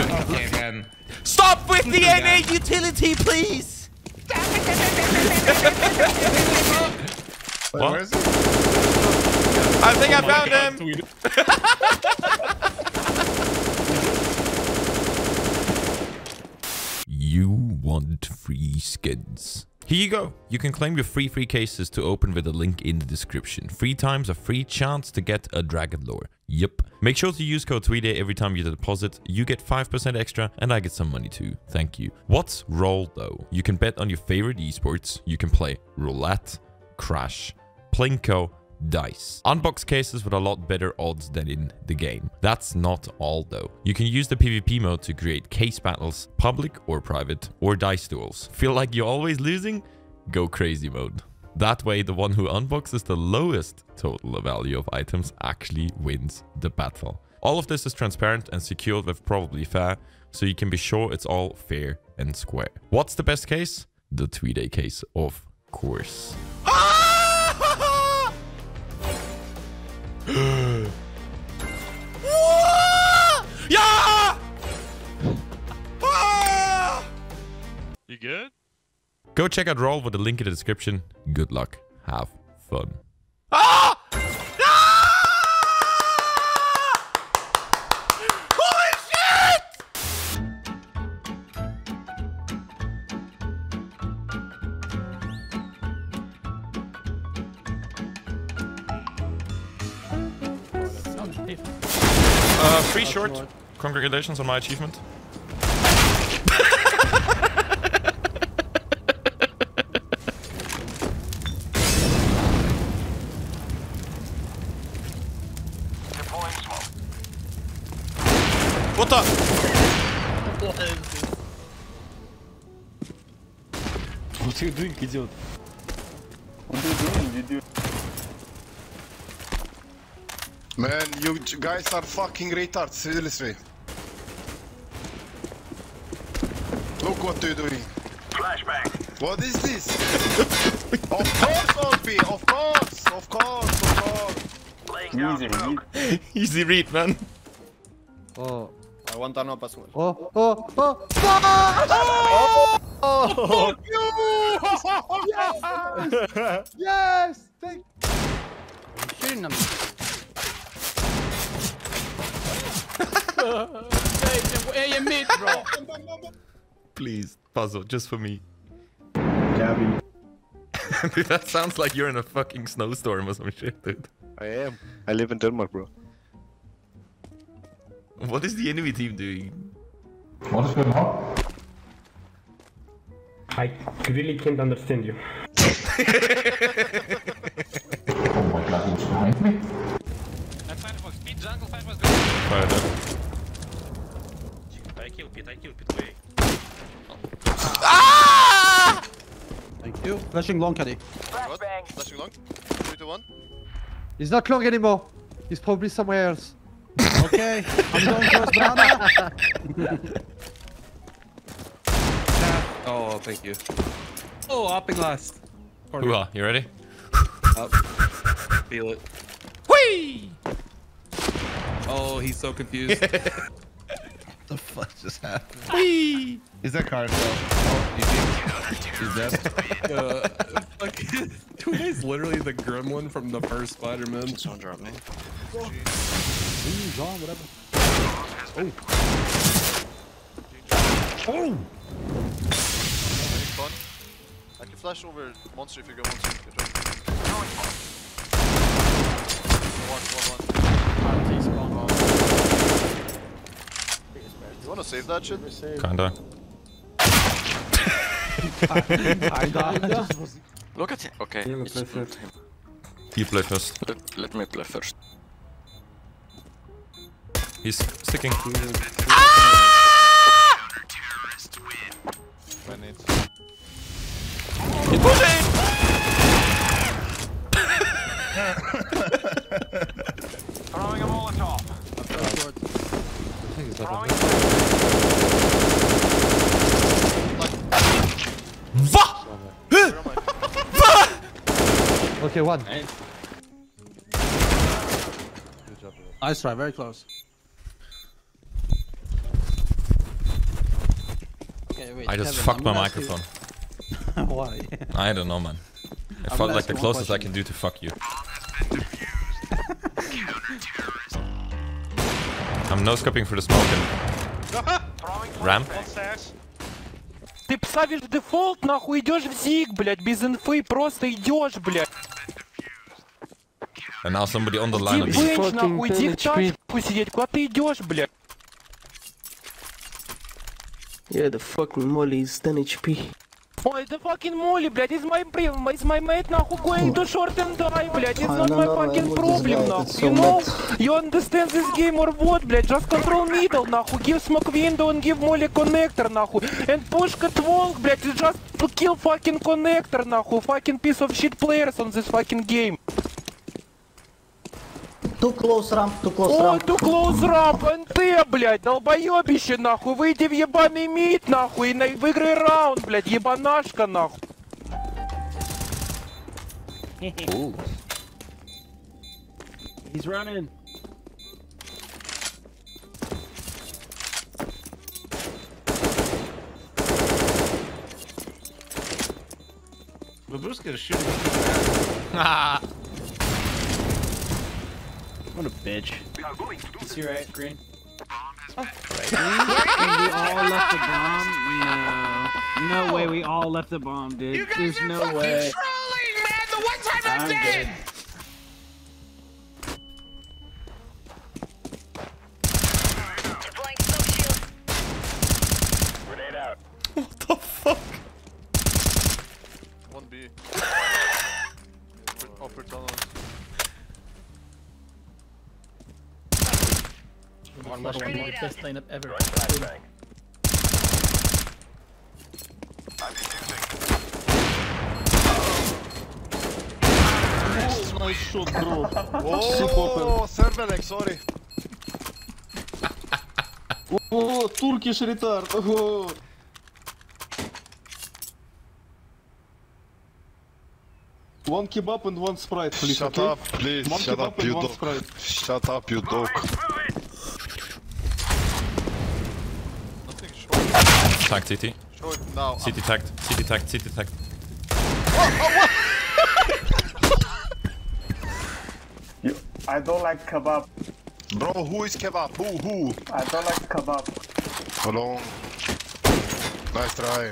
you. Okay, then. Stop with the NA utility, please! Wait, what? Where is it? I think I found him! You want free skins. Here you go. You can claim your free cases to open with a link in the description. 3 times a free chance to get a Dragon Lore. Yep. Make sure to use code TWEEDAY every time you deposit. You get 5% extra and I get some money too. Thank you. What's Roll though? You can bet on your favorite esports. You can play roulette, crash, Plinko, dice. Unbox cases with a lot better odds than in the game. That's not all though. You can use the PvP mode to create case battles, public or private, or dice duels. Feel like you're always losing? Go crazy mode. That way the one who unboxes the lowest total value of items actually wins the battle. All of this is transparent and secured with probably fair, so you can be sure it's all fair and square. What's the best case? The TWEEDAY case, of course. Yeah! Ah! You good? Go check out Roll with the link in the description. Good luck. Have fun. Ah! Free short. Congratulations on my achievement. Deploying smoke. What the? What is this? What are you doing, Kizyot? What are you doing? Man, you guys are fucking retards, seriously. Look what you're doing. Flashback. What is this? Of course, Opie, of course. Easy read, man. Oh, I want an op as well. Oh, you! Yes! Yes! Thank you! I'm shooting them. Hey, mid, bro. Please, puzzle, just for me. Gabby. Dude, that sounds like you're in a fucking snowstorm or some shit, dude. I am. I live in Denmark, bro. What is the enemy team doing? What is going on? I really can't understand you. Oh my god, who's behind me? Jungle fight was good. I killed Pit way. Oh. Ah! Thank you. Flashing long, Caddy. Flashing long. 3-1. He's not long anymore. He's probably somewhere else. Okay. I'm going towards banana. Oh, thank you. Oh, hopping last. Hooah, you ready? Up. Feel it. Whee! Oh, he's so confused. What the fuck just happened? Whee! Is that car? Is that literally the gremlin from the first Spider-Man? Someone dropped me. Gone, whatever. Oh! Oh! Fun. I can flash over monster if you go monster. One. You wanna save that shit? Kinda. Kinda. Look at him. Okay. You play first. Let me play first. He's sticking. Ah! He's pushing! Throwing a Molotov. I think it's like a... Okay, one. Nice. Good job, nice try, very close. Okay, wait, I just fucked my microphone. Why? I don't know, man. It felt like the closest question I can do to fuck you. I'm no-scoping for the smoke and... Ram? Ты псавишь дефолт, нахуй идёшь в зиг, блядь, без инфы просто идёшь, блядь. And now somebody on the line of you. Нахуй, иди в тачку сидеть, куда ты идёшь, блядь? Yeah, the fucking molly is 10 HP. Oh, the fucking molly, блядь, is my mate, нахуй, going to short and die, блядь. It's not my fucking problem, нахуй, you know? You understand this game or what, блядь? Just control middle, нахуй, give smoke window and give molly connector, нахуй. And push cat walk, блядь, you just kill fucking connector, нахуй. Fucking piece of shit players on this fucking game. Too close ramp, too close ramp. Too close ramp, НТ, блядь, долбоёбище, нахуй, выйди в ебаный мид, нахуй, и выиграй раунд, блядь, ебанашка, нахуй. He's running. Бабушка решила. Ха-ха. What a bitch. Is he right, green? Oh. And we all left the bomb? No. No way we all left the bomb, dude. You guys There's are no fucking way. Trolling, man! The one time I'm dead! Grenade out. What the fuck? 1B. Upper tunnel. One more best lineup ever. Oh, nice shot, bro. Oh, Servelek, sorry. Oh, Turkish retard. Oh. One kebab and one sprite, please. Shut up, please. Shut up, you dog. Shut up, you dog. Tagged CT. Now. CT tagged. CT tagged. CT tagged. What? I don't like kebab. Bro, who is kebab? Who? I don't like kebab. Hello. Nice try.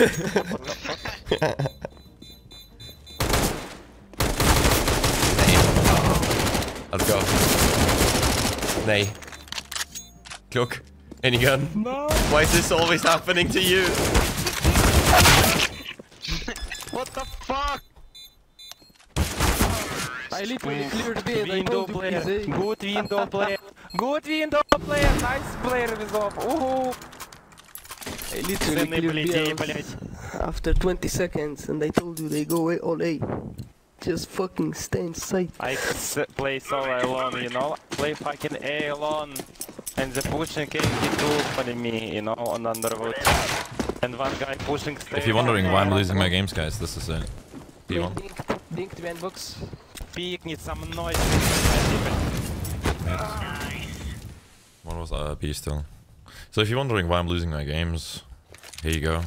What the fuck? Let's go. Nay. Look. Any gun? No. Why is this always happening to you? What the fuck? I literally cleared base. Window player. Good window player. Good window player. Nice player with up. Ooh. I literally cleared after 20 seconds and I told you they go away all A. Just fucking stay inside. I play solo alone, you know? Play fucking A alone. And the pushing came to for me, you know, on Underwood. And one guy pushing stay. If you're wondering why I'm losing my games, guys, this is it. P1. Dink, the end box. Пикнет со мной. One was P still. So if you're wondering why I'm losing my games, here you go.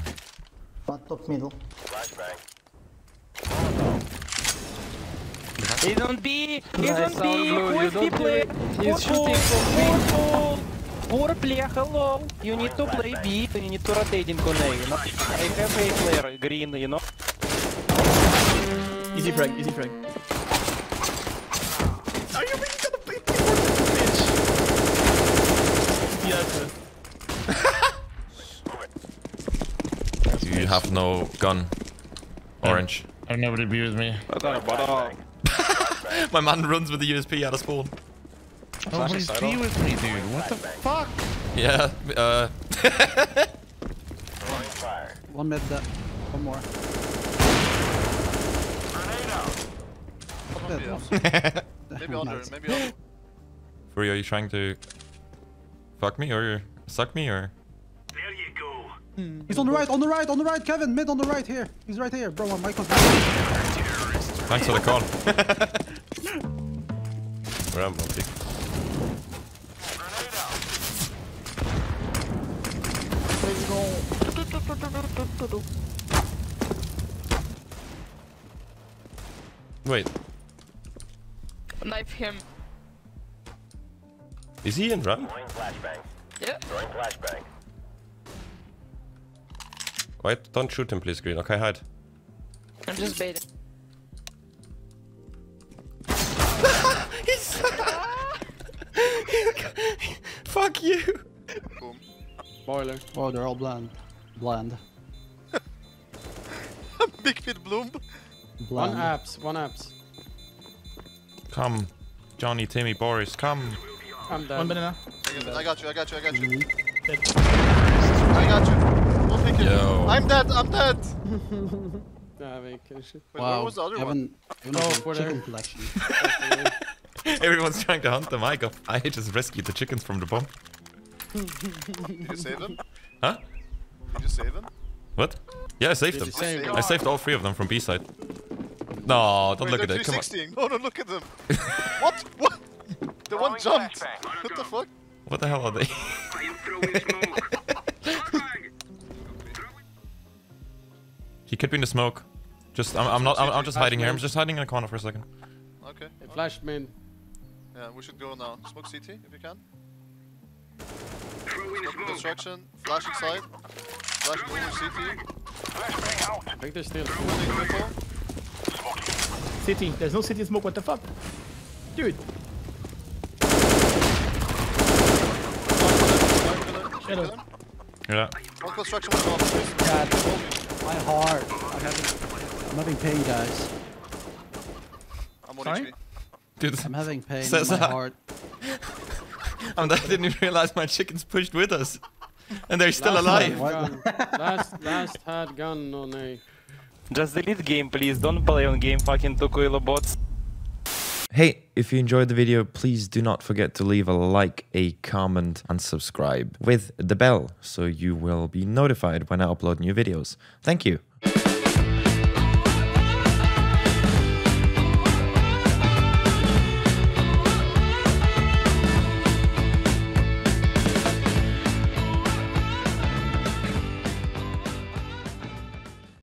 Top middle. He don't be. He don't be. What's he play? He's shooting for me. Poor player, hello. You need to play B. You need to rotating on A. You know? I have a player green. You know. Easy frag. Easy frag. Are you really gonna play B for this bitch? Yes. You have no gun. Orange. I've never abused me. My man runs with the USP out of spawn. Nobody's be with me, dude. What the fuck? Yeah, One mid that. One more. Maybe under, maybe under. Fury, are you trying to fuck me or suck me or? There you go. Hmm. He's on the right, on the right, on the right, Kevin. Mid on the right here. He's right here, bro. Michael's thanks for the call. Where am I? Wait. Knife him. Is he in run? Yeah. Wait, don't shoot him please, Green. Okay, hide. I'm just baiting. He's... Fuck you! Boiler. Oh, they're all bland. Bland. Big fit bloom. Bland. One apps. Come, Johnny, Timmy, Boris, come. I'm dead. One banana. I got you. Dead. I got you. We'll pick it. I'm dead. Nah, man, shit. Wait, wow. Where was the other one? Oh, chicken collection. Everyone's trying to hunt them. I just rescued the chickens from the bomb. Did you save them? Huh? Did you save them? What? Yeah, I saved them. I saved all three of them from B side. No, don't look at it. Come on. No, don't look at them. What? What? The one jumped. What the fuck? What the hell are they? He could be in the smoke. Just, I'm just hiding here. I'm just hiding in a corner for a second. Okay. It flashed me. Yeah, we should go now. Smoke CT if you can. Construction, flash inside, flash blue CT. I think there's still CT. There's no CT smoke, what the fuck? Dude! Shadow. Yeah. One construction was off. God, my heart. I'm having pain, guys. I'm on HP. Dude, I'm having pain in my heart. And I didn't even realize my chickens pushed with us. And they're still alive. last hard gun on A. Just delete game, please. Don't play on game fucking Tukuila bots. Hey, if you enjoyed the video, please do not forget to leave a like, a comment, and subscribe with the bell so you will be notified when I upload new videos. Thank you.